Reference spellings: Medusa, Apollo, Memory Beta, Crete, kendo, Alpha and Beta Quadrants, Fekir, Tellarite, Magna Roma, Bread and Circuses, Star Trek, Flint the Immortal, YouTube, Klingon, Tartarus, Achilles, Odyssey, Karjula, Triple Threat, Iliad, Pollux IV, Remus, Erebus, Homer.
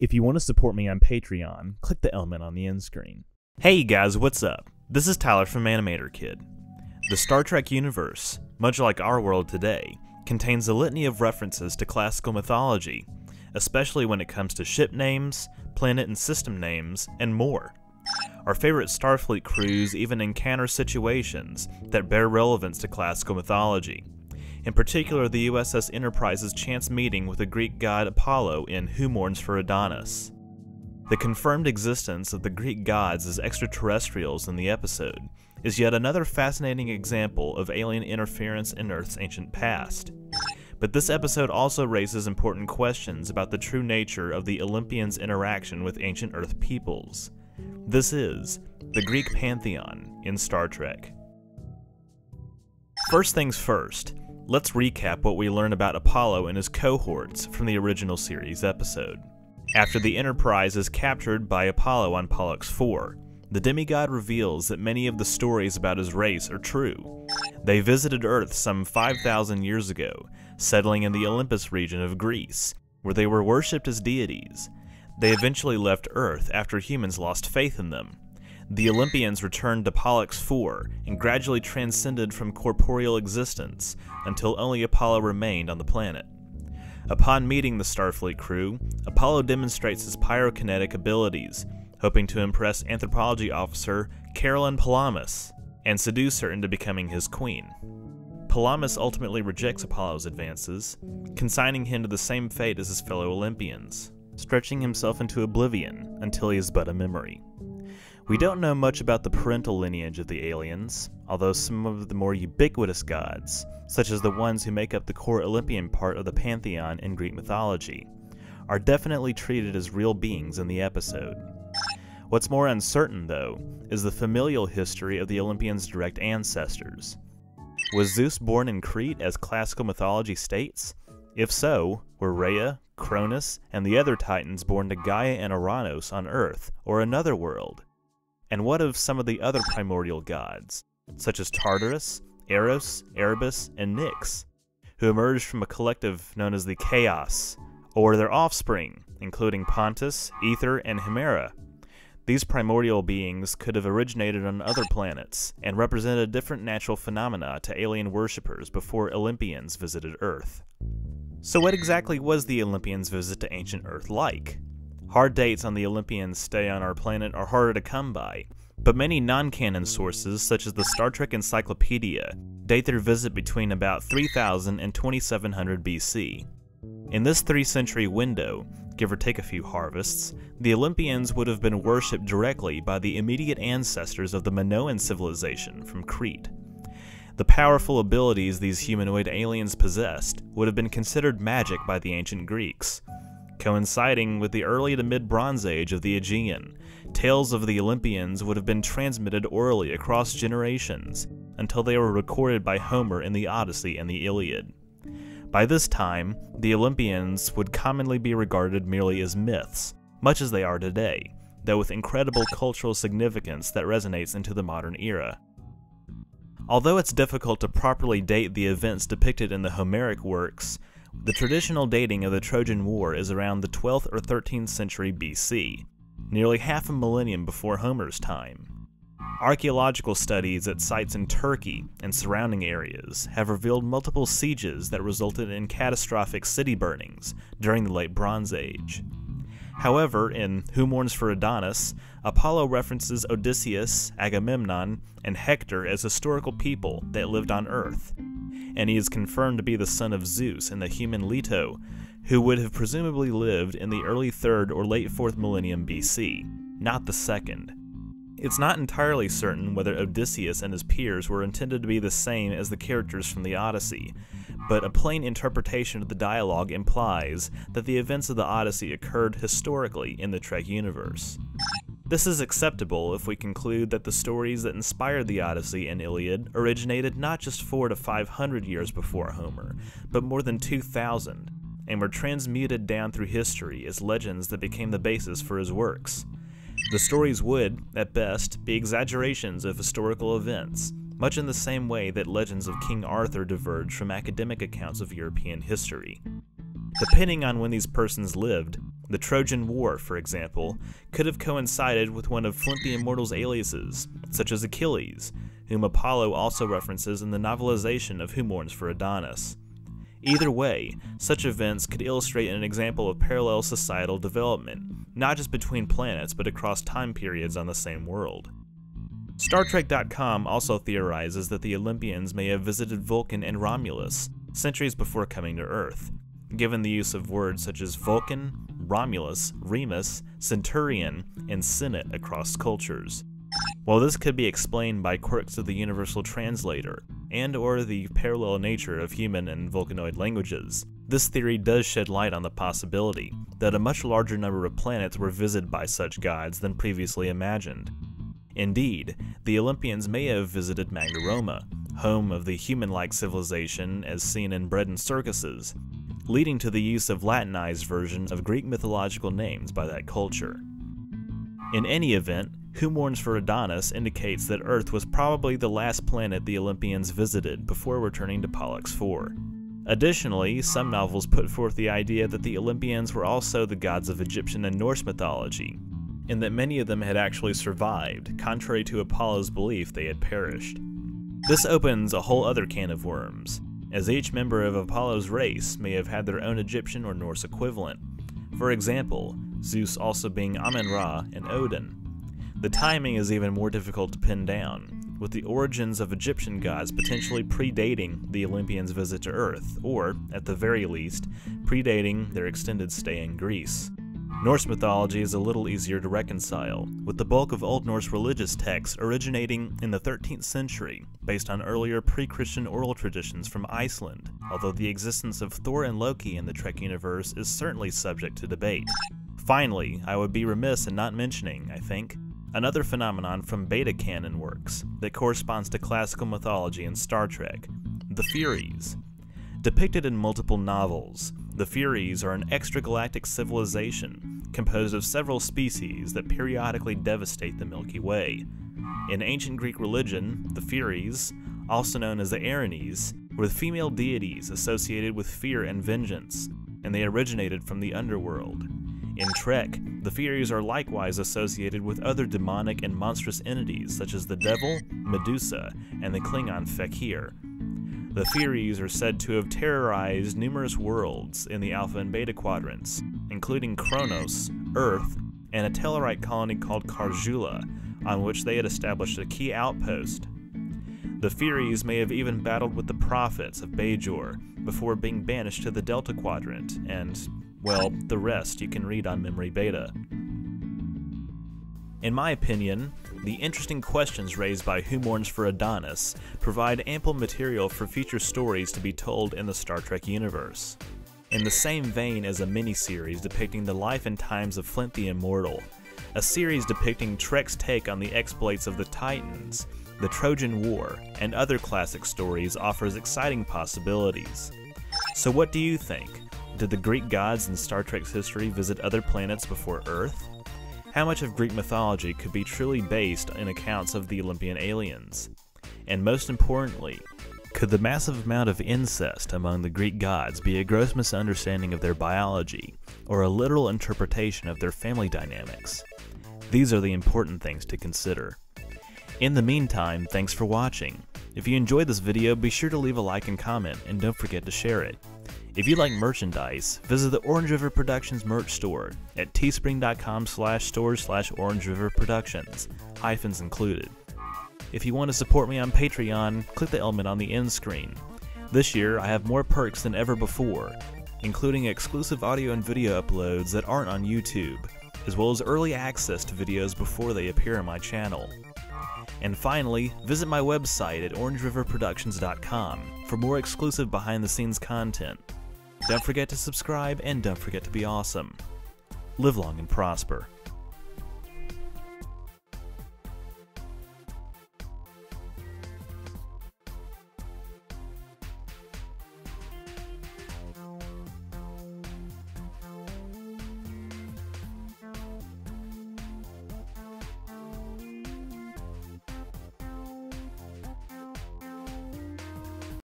If you want to support me on Patreon, click the element on the end screen. Hey guys, what's up? This is Tyler from anim8orkid. The Star Trek universe, much like our world today, contains a litany of references to classical mythology, especially when it comes to ship names, planet and system names, and more. Our favorite Starfleet crews even encounter situations that bear relevance to classical mythology. In particular, the USS Enterprise's chance meeting with the Greek god Apollo in Who Mourns for Adonais? The confirmed existence of the Greek gods as extraterrestrials in the episode is yet another fascinating example of alien interference in Earth's ancient past. But this episode also raises important questions about the true nature of the Olympians' interaction with ancient Earth peoples. This is the Greek Pantheon in Star Trek. First things first, let's recap what we learn about Apollo and his cohorts from the original series episode. After the Enterprise is captured by Apollo on Pollux IV, the demigod reveals that many of the stories about his race are true. They visited Earth some 5,000 years ago, settling in the Olympus region of Greece, where they were worshipped as deities. They eventually left Earth after humans lost faith in them. The Olympians returned to Pollux IV and gradually transcended from corporeal existence until only Apollo remained on the planet. Upon meeting the Starfleet crew, Apollo demonstrates his pyrokinetic abilities, hoping to impress anthropology officer Carolyn Palamas and seduce her into becoming his queen. Palamas ultimately rejects Apollo's advances, consigning him to the same fate as his fellow Olympians, stretching himself into oblivion until he is but a memory. We don't know much about the parental lineage of the aliens, although some of the more ubiquitous gods, such as the ones who make up the core Olympian part of the Pantheon in Greek mythology, are definitely treated as real beings in the episode. What's more uncertain, though, is the familial history of the Olympians' direct ancestors. Was Zeus born in Crete as classical mythology states? If so, were Rhea, Cronus, and the other Titans born to Gaia and Uranos on Earth or another world? And what of some of the other primordial gods, such as Tartarus, Eros, Erebus, and Nyx, who emerged from a collective known as the Chaos, or their offspring, including Pontus, Aether, and Himera? These primordial beings could have originated on other planets and represented different natural phenomena to alien worshippers before Olympians visited Earth. So what exactly was the Olympians' visit to ancient Earth like? Hard dates on the Olympians' stay on our planet are harder to come by, but many non-canon sources such as the Star Trek Encyclopedia date their visit between about 3000 and 2700 BC. In this three-century window, give or take a few harvests, the Olympians would have been worshipped directly by the immediate ancestors of the Minoan civilization from Crete. The powerful abilities these humanoid aliens possessed would have been considered magic by the ancient Greeks. Coinciding with the early to mid-Bronze Age of the Aegean, tales of the Olympians would have been transmitted orally across generations until they were recorded by Homer in the Odyssey and the Iliad. By this time, the Olympians would commonly be regarded merely as myths, much as they are today, though with incredible cultural significance that resonates into the modern era. Although it's difficult to properly date the events depicted in the Homeric works, the traditional dating of the Trojan War is around the 12th or 13th century BC, nearly half a millennium before Homer's time. Archaeological studies at sites in Turkey and surrounding areas have revealed multiple sieges that resulted in catastrophic city burnings during the Late Bronze Age. However, in Who Mourns for Adonais?, Apollo references Odysseus, Agamemnon, and Hector as historical people that lived on Earth, and he is confirmed to be the son of Zeus and the human Leto, who would have presumably lived in the early 3rd or late 4th millennium BC, not the 2nd. It's not entirely certain whether Odysseus and his peers were intended to be the same as the characters from the Odyssey, but a plain interpretation of the dialogue implies that the events of the Odyssey occurred historically in the Trek universe. This is acceptable if we conclude that the stories that inspired the Odyssey and Iliad originated not just 400 to 500 years before Homer, but more than 2,000, and were transmuted down through history as legends that became the basis for his works. The stories would, at best, be exaggerations of historical events, much in the same way that legends of King Arthur diverge from academic accounts of European history. Depending on when these persons lived, The Trojan War, for example, could have coincided with one of Flint the Immortal's aliases, such as Achilles, whom Apollo also references in the novelization of Who Mourns for Adonais? Either way, such events could illustrate an example of parallel societal development, not just between planets but across time periods on the same world. StarTrek.com also theorizes that the Olympians may have visited Vulcan and Romulus centuries before coming to Earth, given the use of words such as Vulcan, Romulus, Remus, Centurion, and Senate across cultures. While this could be explained by quirks of the universal translator, and/or the parallel nature of human and Vulcanoid languages, this theory does shed light on the possibility that a much larger number of planets were visited by such gods than previously imagined. Indeed, the Olympians may have visited Magna Roma, home of the human-like civilization as seen in bread and circuses, leading to the use of Latinized versions of Greek mythological names by that culture. In any event, Who Mourns for Adonais indicates that Earth was probably the last planet the Olympians visited before returning to Pollux IV. Additionally, some novels put forth the idea that the Olympians were also the gods of Egyptian and Norse mythology, and that many of them had actually survived, contrary to Apollo's belief they had perished. This opens a whole other can of worms, as each member of Apollo's race may have had their own Egyptian or Norse equivalent, for example, Zeus also being Amen-Ra and Odin. The timing is even more difficult to pin down, with the origins of Egyptian gods potentially predating the Olympians' visit to Earth, or, at the very least, predating their extended stay in Greece. Norse mythology is a little easier to reconcile, with the bulk of Old Norse religious texts originating in the 13th century, based on earlier pre-Christian oral traditions from Iceland, although the existence of Thor and Loki in the Trek universe is certainly subject to debate. Finally, I would be remiss in not mentioning, I think, another phenomenon from beta canon works that corresponds to classical mythology in Star Trek, the Furies. Depicted in multiple novels, the Furies are an extragalactic civilization composed of several species that periodically devastate the Milky Way. In ancient Greek religion, the Furies, also known as the Erinyes, were female deities associated with fear and vengeance, and they originated from the underworld. In Trek, the Furies are likewise associated with other demonic and monstrous entities such as the Devil, Medusa, and the Klingon Fekir. The Furies are said to have terrorized numerous worlds in the Alpha and Beta quadrants, including Kronos, Earth, and a Tellarite colony called Karjula, on which they had established a key outpost. The Furies may have even battled with the prophets of Bajor before being banished to the Delta Quadrant, and well, the rest you can read on Memory Beta. In my opinion, the interesting questions raised by Who Mourns for Adonais provide ample material for future stories to be told in the Star Trek universe. In the same vein as a miniseries depicting the life and times of Flint the Immortal, a series depicting Trek's take on the exploits of the Titans, the Trojan War, and other classic stories offers exciting possibilities. So what do you think? Did the Greek gods in Star Trek's history visit other planets before Earth? How much of Greek mythology could be truly based in accounts of the Olympian aliens? And most importantly, could the massive amount of incest among the Greek gods be a gross misunderstanding of their biology, or a literal interpretation of their family dynamics? These are the important things to consider. In the meantime, thanks for watching. If you enjoyed this video, be sure to leave a like and comment, and don't forget to share it. If you like merchandise, visit the Orange River Productions merch store at teespring.com/stores/Orange River Productions, hyphens included. If you want to support me on Patreon, click the element on the end screen. This year, I have more perks than ever before, including exclusive audio and video uploads that aren't on YouTube, as well as early access to videos before they appear on my channel. And finally, visit my website at orangeriverproductions.com for more exclusive behind-the-scenes content. Don't forget to subscribe, and don't forget to be awesome. Live long and prosper.